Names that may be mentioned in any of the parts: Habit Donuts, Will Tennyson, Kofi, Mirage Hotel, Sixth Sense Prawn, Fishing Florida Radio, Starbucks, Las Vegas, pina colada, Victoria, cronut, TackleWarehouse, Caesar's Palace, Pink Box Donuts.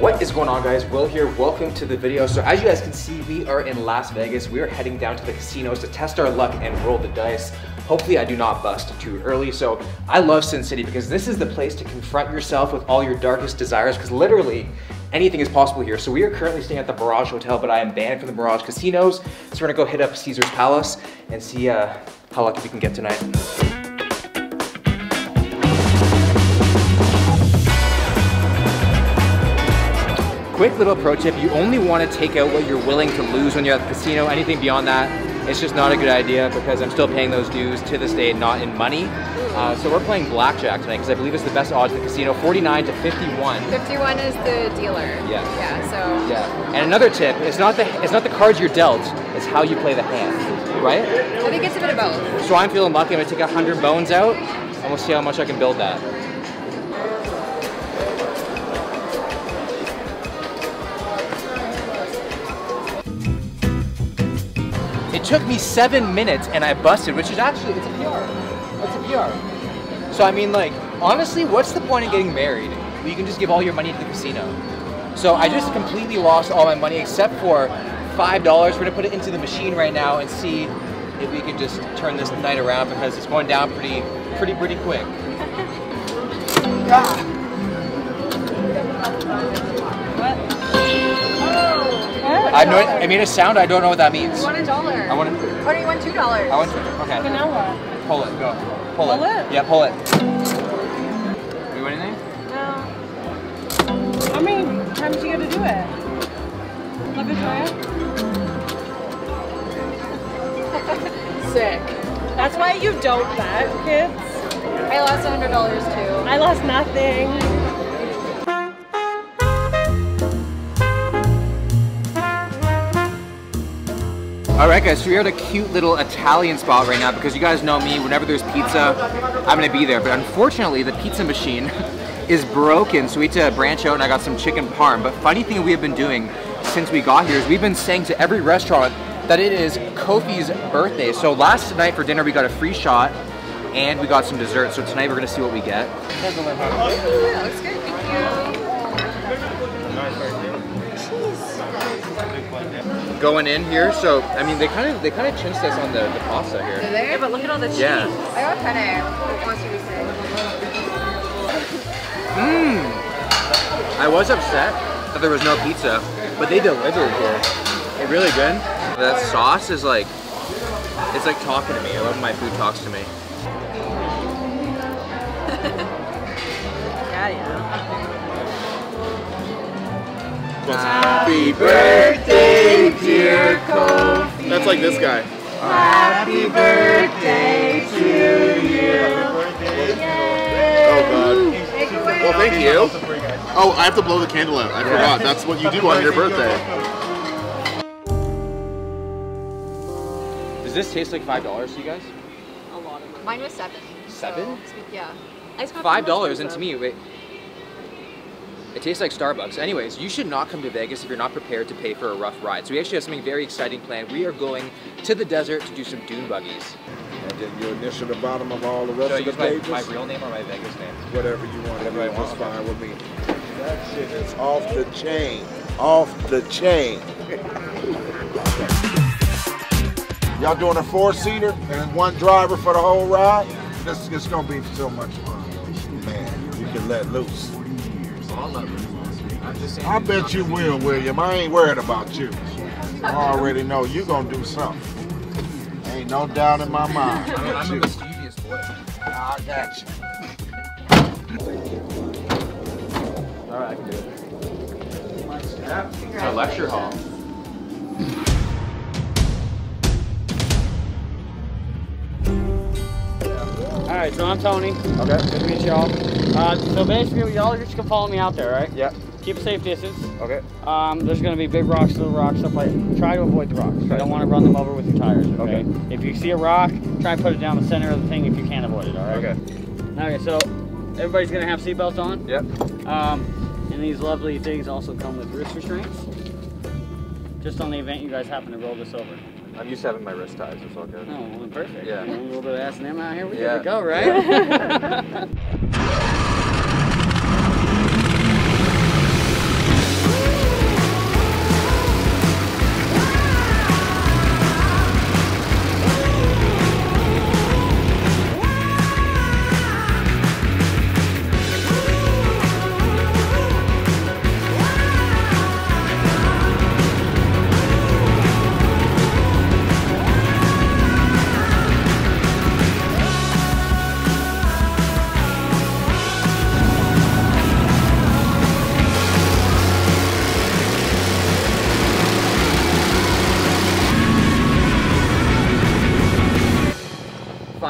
What's going on, guys? Will here. Welcome to the video. So as you guys can see, we are in Las Vegas. We are heading down to the casinos to test our luck and roll the dice. Hopefully I do not bust too early. So I love Sin City because this is the place to confront yourself with all your darkest desires, because literally anything is possible here. So we are currently staying at the Mirage Hotel, but I am banned from the Mirage Casinos. So we're gonna go hit up Caesar's Palace and see how lucky we can get tonight. Quick little pro tip, you only want to take out what you're willing to lose when you're at the casino. Anything beyond that, it's just not a good idea, because I'm still paying those dues to this day, not in money. So we're playing blackjack tonight because I believe it's the best odds at the casino, 49 to 51. 51 is the dealer. Yes. Yeah, so. Yeah. And another tip, it's not the cards you're dealt, it's how you play the hand, right? I think it's a bit of both. So I'm feeling lucky, I'm gonna take 100 bones out, and we'll see how much I can build that. It took me 7 minutes and I busted, which is actually, it's a PR. It's a PR. So I mean, like, honestly, what's the point of getting married? You can just give all your money to the casino. So I just completely lost all my money except for $5. We're gonna put it into the machine right now and see if we can just turn this night around, because it's going down pretty quick. What? I made a sound, I don't know what that means. You want $1. I want it. Or do you want $2? I want $2, okay. Vanilla. Pull it, go. Pull it? Yeah, pull it. You want anything? No. How many times do you got to do it? Love Victoria? Sick. That's why you don't bet, kids. I lost $100 too. I lost nothing. Alright guys, so we're at a cute little Italian spot right now, because you guys know me, whenever there's pizza, I'm gonna be there. But unfortunately, the pizza machine is broken, so we had to branch out and I got some chicken parm. But funny thing we have been doing since we got here is we've been saying to every restaurant that it is Kofi's birthday. So last night for dinner we got a free shot and we got some dessert. So tonight we're gonna see what we get. That looks good, thank you. Going in here, so I mean they kind of chinched us on the pasta here. Did they? Yeah, but look at all the cheese. Yeah. I got penne. I was upset that there was no pizza, but they delivered here. It's really good. That sauce is like, it's like talking to me. I love when my food talks to me. Yeah. Happy birthday, dear Kofi. That's like this guy. Happy birthday to you. Oh, God. Well, thank you. Oh, I have to blow the candle out. I forgot. That's what you do on your birthday. Does this taste like $5 to you guys? A lot of money. Mine was $7. $7? So, yeah. $5, and to me, wait. It tastes like Starbucks. Anyways, you should not come to Vegas if you're not prepared to pay for a rough ride. So we actually have something very exciting planned. We are going to the desert to do some dune buggies. And then your initial at the bottom of all the rest of the pages. Should I use my real name or my Vegas name? Whatever you want. Whatever I want. It's fine with me. That shit is off the chain. Off the chain. Y'all doing a 4-seater and one driver for the whole ride? This is going to be so much fun. Man, you can let loose. I bet you will, William. I ain't worried about you. I already know you're going to do something. Ain't no doubt in my mind. I'm a mischievous boy. I got you. All right, I can do it. Yeah, it's a lecture hall. All right, Alright, so I'm Tony. Okay. Good to meet y'all. So basically, y'all are just gonna follow me out there, right? Yeah. Keep a safe distance. Okay. There's gonna be big rocks, little rocks, stuff like that. Try to avoid the rocks. You don't want to run them over with your tires, okay? If you see a rock, try and put it down the center of the thing if you can't avoid it, alright? Okay. Okay, so everybody's gonna have seatbelts on. Yep. And these lovely things also come with wrist restraints. Just on the event you guys happen to roll this over. I'm used to having my wrist ties, it's all good. Oh, well, perfect. Yeah. You know, a little bit of S&M out here, we're good to go, right? Yeah.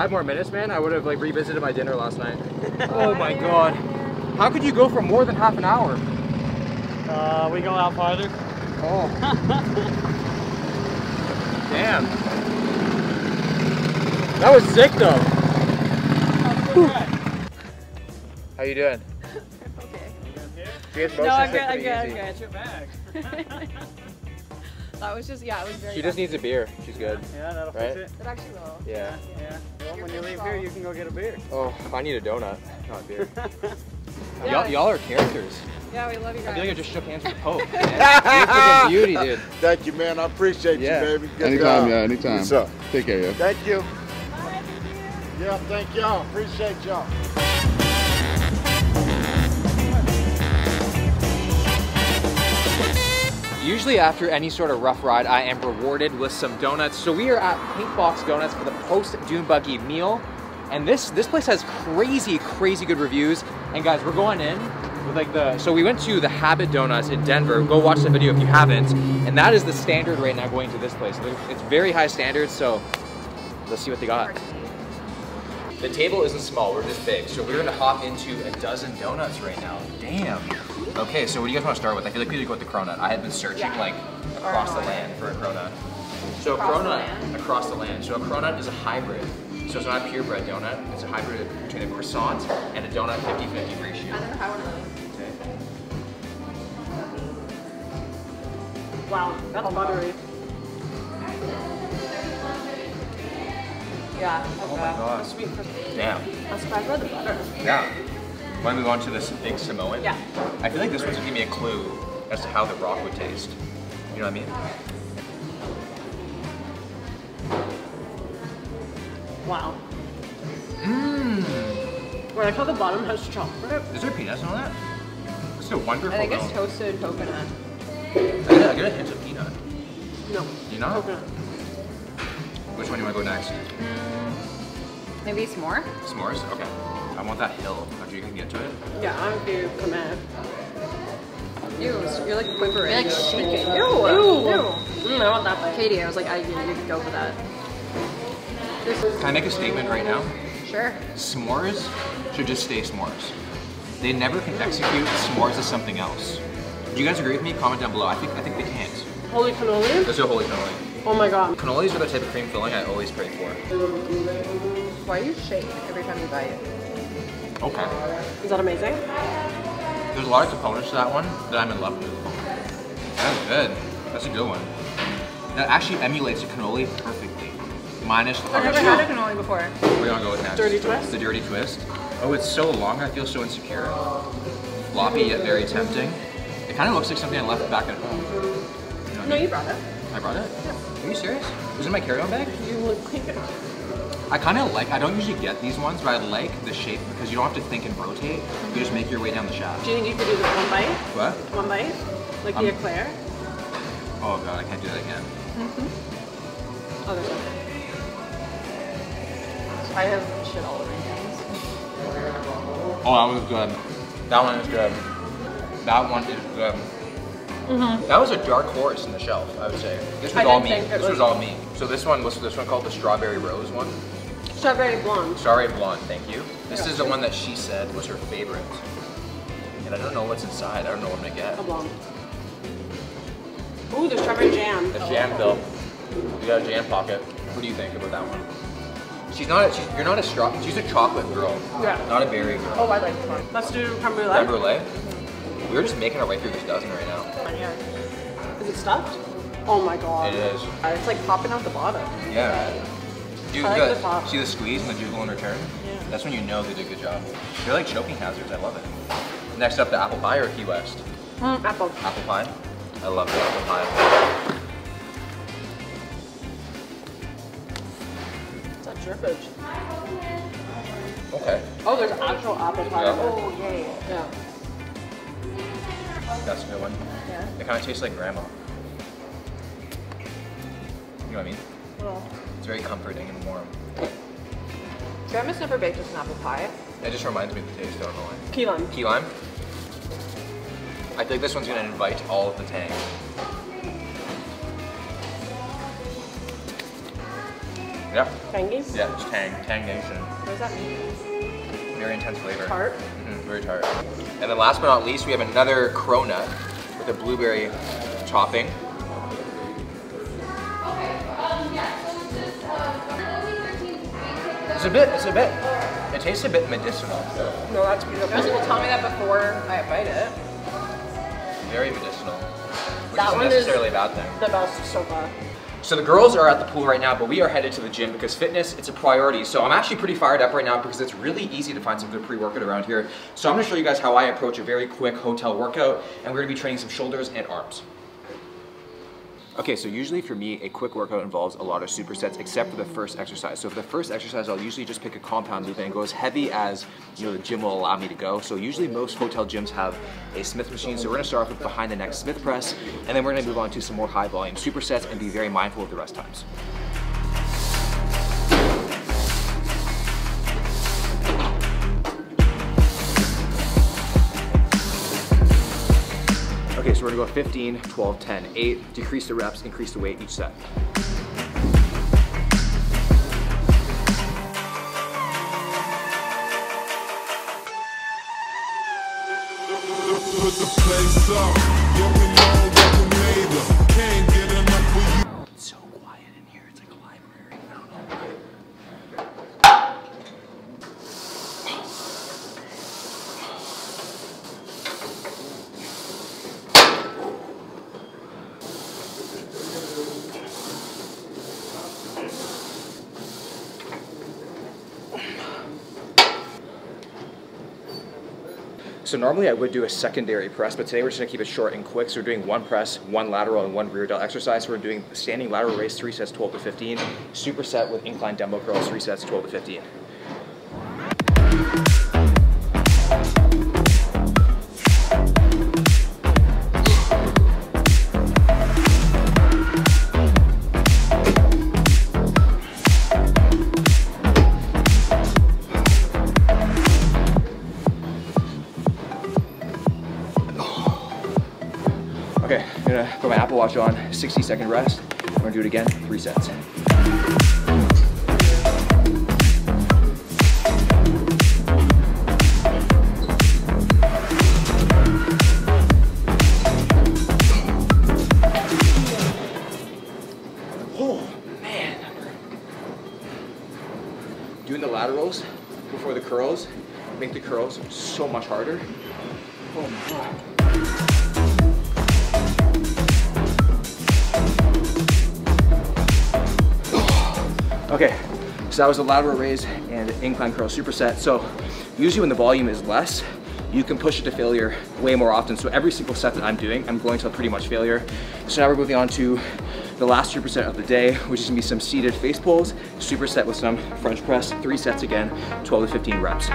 More minutes, man, I would have like revisited my dinner last night. Oh my god. How could you go for more than half an hour? We go out farther. Oh. Damn. That was sick though. How you doing? Okay. You guys here? No, I'm good, I'm good, I'm good. Get your bag. That was just, yeah, it was very She just needs a beer. She's good. Yeah, that'll fix it. It actually will. Yeah. Well, when you leave here, you can go get a beer. Oh, I need a donut, not a beer. Y'all are characters. Yeah, we love you guys. I feel like I just shook hands with the Pope. You're beauty, dude. Thank you, man. I appreciate you, baby. Good anytime, y'all. Anytime. What's up? Take care, y'all. Thank you. Bye, thank you. Yeah, thank y'all. Appreciate y'all. Usually after any sort of rough ride, I am rewarded with some donuts. So we are at Pink Box Donuts for the post-dune buggy meal. And this place has crazy, crazy good reviews. And guys, we're going in with like the, so we went to the Habit Donuts in Denver. Go watch the video if you haven't. And that is the standard right now going to this place. It's very high standards, so let's see what they got. The table isn't small, we're just big. So we're gonna hop into a dozen donuts right now. Damn. Okay, so what do you guys want to start with? I feel like we need to go with the cronut. I had been searching like across the land for a cronut. So a cronut, across the land. So a cronut is a hybrid. So it's not a purebred donut. It's a hybrid between a croissant and a donut 50-50 ratio. I don't know how it is. Wow, that's buttery. Yeah. Oh my god. Sweet for sweet. Damn. I'm surprised by the butter. Yeah. Why don't we move on to this big Samoan? Yeah. I feel like this one's gonna give me a clue as to how the rock would taste. You know what I mean? Wow. Mmm. Wait, I thought the bottom has chocolate. Is there peanuts on that? It's a wonderful I think it's toasted coconut. I get a hint of peanut. No. You know? Coconut. Which one do you want to go next? Maybe s'more? S'mores? Okay. I want that hill after you can get to it. Yeah, I'm due. Come in. Ew, you're like quivering. You're like shaking. Ew! Ew! I want that. Katie, I was like, you can go for that. Can I make a statement right now? Sure. S'mores should just stay s'mores. They never can execute s'mores as something else. Do you guys agree with me? Comment down below. I think they can't. Holy cannoli? Let's do holy cannoli. Oh my god. Cannolis are the type of cream filling I always pray for. Why do you shake every time you buy it? Okay. Is that amazing? There's a lot of components to that one that I'm in love with. That's good. That's a good one. That actually emulates a cannoli perfectly. Minus the I've never had a cannoli before. We're gonna go with next. Dirty twist? The dirty twist. Oh, it's so long, I feel so insecure. Floppy yet very tempting. It kind of looks like something I left back at home. You know what I mean? No, you brought it. I brought it? Yeah. Are you serious? Was it my carry-on bag? You look like it. I kind of like, I don't usually get these ones, but I like the shape because you don't have to think and rotate. You just make your way down the shaft. Do you think you could do this one bite? What? One bite? Like the eclair? Oh god, I can't do that again. Mm-hmm. Oh, there's one. I have shit all over my hands. Oh, that was good. That one is good. That one is good. Mm-hmm. That was a dark horse in the shelf, I would say. This was all me. So this one called the strawberry rose one. Strawberry blonde. Strawberry blonde, thank you. This is the one that she said was her favorite. And I don't know what's inside. I don't know what I'm gonna get. A blonde. Ooh, the strawberry jam. The jam though. We got a jam pocket. What do you think about that one? She's not. You're not a strawberry. She's a chocolate girl. Yeah. Not a berry girl. Oh, I like this one. Let's do creme brulee. Creme brulee. We're just making our way through this dozen right now. Is it stuffed? Oh my god. It is. It's like popping out the bottom. Yeah. Dude, I like the top. See the squeeze and the jiggle in return? Yeah. That's when you know they did a good job. They're like choking hazards. I love it. Next up, the apple pie or Key West? Apple. Apple pie. I love the apple pie. It's a drippage. Okay. Oh, there's actual apple pie. Yeah. Oh, yay. Yeah. That's a good one. Yeah. It kind of tastes like grandma. You know what I mean? Well. It's very comforting and warm. Grandma's never baked us an apple pie. It just reminds me of the taste, I don't know why. Key lime. Key lime? I think this one's gonna invite all of the tang. Yeah. Tangies? Yeah, it's tang. Tang nation. What does that mean? Very intense flavor. Tart? Mm-hmm, very tart. And then last but not least, we have another Corona with a blueberry topping. It's a bit. It tastes a bit medicinal. No, that's beautiful. Most people tell me that before I bite it. Very medicinal, which isn't necessarily a bad thing. The best so far. So the girls are at the pool right now, but we are headed to the gym because fitness, it's a priority. So I'm actually pretty fired up right now because it's really easy to find some good pre-workout around here. So I'm gonna show you guys how I approach a very quick hotel workout, and we're gonna be training some shoulders and arms. Okay, so usually for me, a quick workout involves a lot of supersets, except for the first exercise. So for the first exercise, I'll usually just pick a compound movement and go as heavy as, you know, the gym will allow me to go. So usually most hotel gyms have a Smith machine. So we're gonna start off with behind the neck Smith press, and then we're gonna move on to some more high volume supersets and be very mindful of the rest times. Okay, so we're gonna go 15, 12, 10, 8. Decrease the reps, increase the weight each set. It's so quiet in here, it's like a library. I don't know why. So normally I would do a secondary press, but today we're just gonna keep it short and quick. So we're doing one press, one lateral, and one rear delt exercise. So we're doing standing lateral raise, 3 sets, 12 to 15. Superset with incline dumbbell curls, 3 sets, 12 to 15. Okay, I'm gonna put my Apple Watch on, 60-second rest. I'm gonna do it again, 3 sets. Oh, man. Doing the laterals before the curls, make the curls so much harder. Oh my God. Okay, so that was the lateral raise and incline curl superset. So usually when the volume is less, you can push it to failure way more often. So every single set that I'm doing, I'm going to pretty much failure. So now we're moving on to the last superset of the day, which is gonna be some seated face pulls, superset with some French press, 3 sets again, 12 to 15 reps.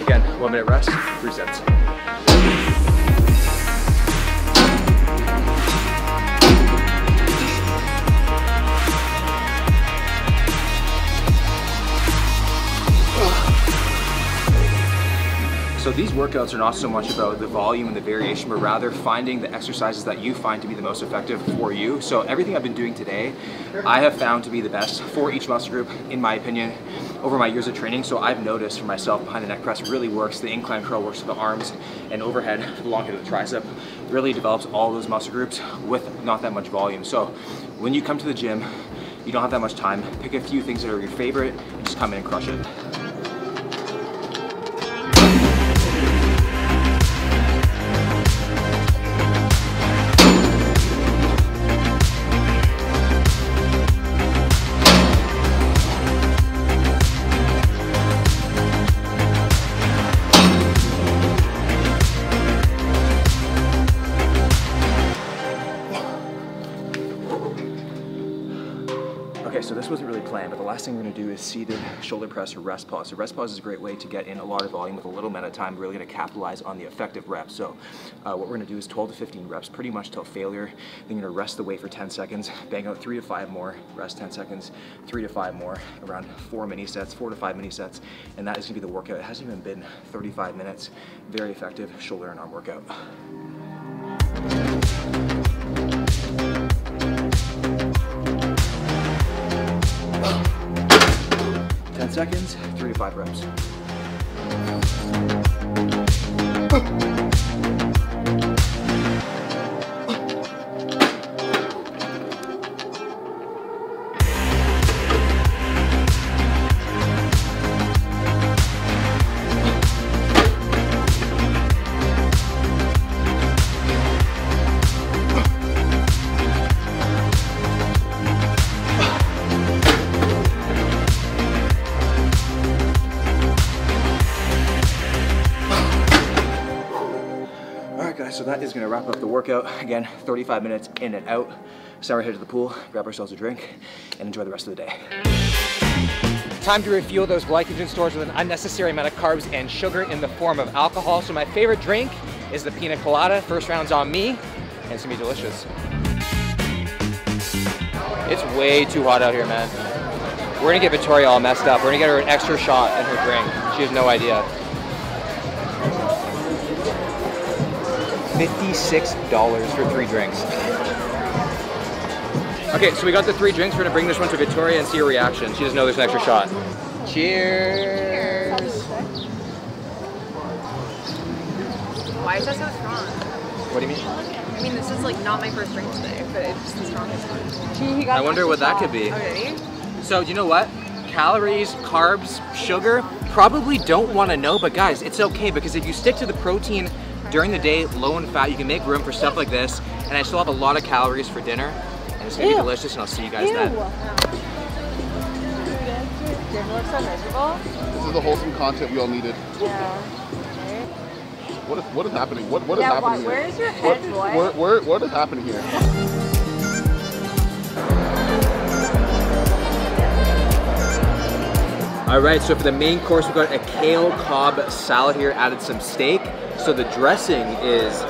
Again, 1 minute rest, 3 sets. So these workouts are not so much about the volume and the variation, but rather finding the exercises that you find to be the most effective for you. So everything I've been doing today, I have found to be the best for each muscle group, in my opinion, over my years of training. So I've noticed for myself, behind the neck press really works, the incline curl works for the arms, and overhead, the long head of the tricep, really develops all those muscle groups with not that much volume. So when you come to the gym, you don't have that much time, pick a few things that are your favorite, and just come in and crush it. So this wasn't really planned, but the last thing we're gonna do is seated shoulder press or rest pause. So rest pause is a great way to get in a lot of volume with a little amount of time. We're really gonna capitalize on the effective reps. So what we're gonna do is 12 to 15 reps, pretty much till failure. Then you're gonna rest the weight for 10 seconds, bang out 3 to 5 more, rest 10 seconds, 3 to 5 more, around 4 to 5 mini sets, and that is gonna be the workout. It hasn't even been 35 minutes. Very effective shoulder and arm workout. Seconds, 3 to 5 reps. So that is gonna wrap up the workout. Again, 35 minutes in and out. So we're headed to the pool, grab ourselves a drink, and enjoy the rest of the day. Time to refuel those glycogen stores with an unnecessary amount of carbs and sugar in the form of alcohol. So my favorite drink is the pina colada. First round's on me, and it's gonna be delicious. It's way too hot out here, man. We're gonna get Victoria all messed up. We're gonna get her an extra shot in her drink. She has no idea. $56 for 3 drinks. Okay, so we got the 3 drinks. We're gonna bring this one to Victoria and see her reaction. She doesn't know there's an extra shot. Cheers. Cheers. Why is that so strong? What do you mean? I mean, this is like not my first drink today, but it's the strongest one. I wonder what that could be. Okay. So you know what? Calories, carbs, sugar, probably don't wanna know, but guys, it's okay, because if you stick to the protein during the day, low in fat, you can make room for stuff like this. And I still have a lot of calories for dinner. And it's gonna be delicious, and I'll see you guys then. This is the wholesome content we all needed. Yeah. What is happening? What is happening here? Where is your head, boy? What is happening here? All right, so for the main course, we've got a kale cob salad here, added some steak. So the dressing is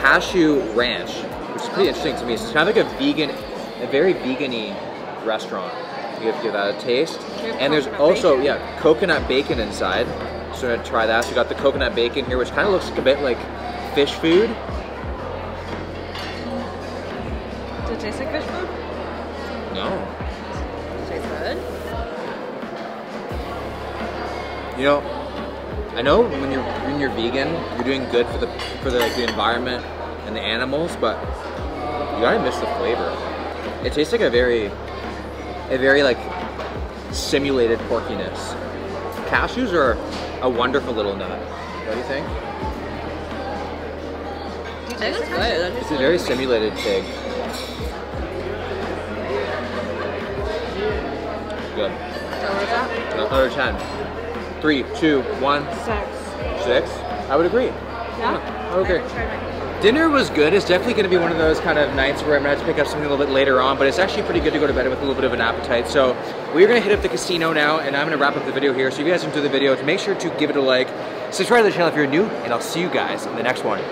cashew ranch, which is pretty interesting to me. It's kind of like a vegan, a very vegan-y restaurant. You have to give that a taste. And there's also, yeah, coconut bacon inside. So we're gonna try that. So we got the coconut bacon here, which kind of looks a bit like fish food. Does it taste like fish food? No. Does it taste good? You know, I know when you're vegan, you're doing good for the environment and the animals, but you gotta miss the flavor. It tastes like a very like simulated porkiness. Cashews are a wonderful little nut. What do you think? It's good. It's a very simulated fig. Good. Another 10. 3, 2, 1. 6. 6? I would agree. Yeah? Okay. Dinner was good. It's definitely going to be one of those kind of nights where I'm going to have to pick up something a little bit later on, but it's actually pretty good to go to bed with a little bit of an appetite. So we're going to hit up the casino now, and I'm going to wrap up the video here. So if you guys enjoyed the video, make sure to give it a like, subscribe to the channel if you're new, and I'll see you guys in the next one.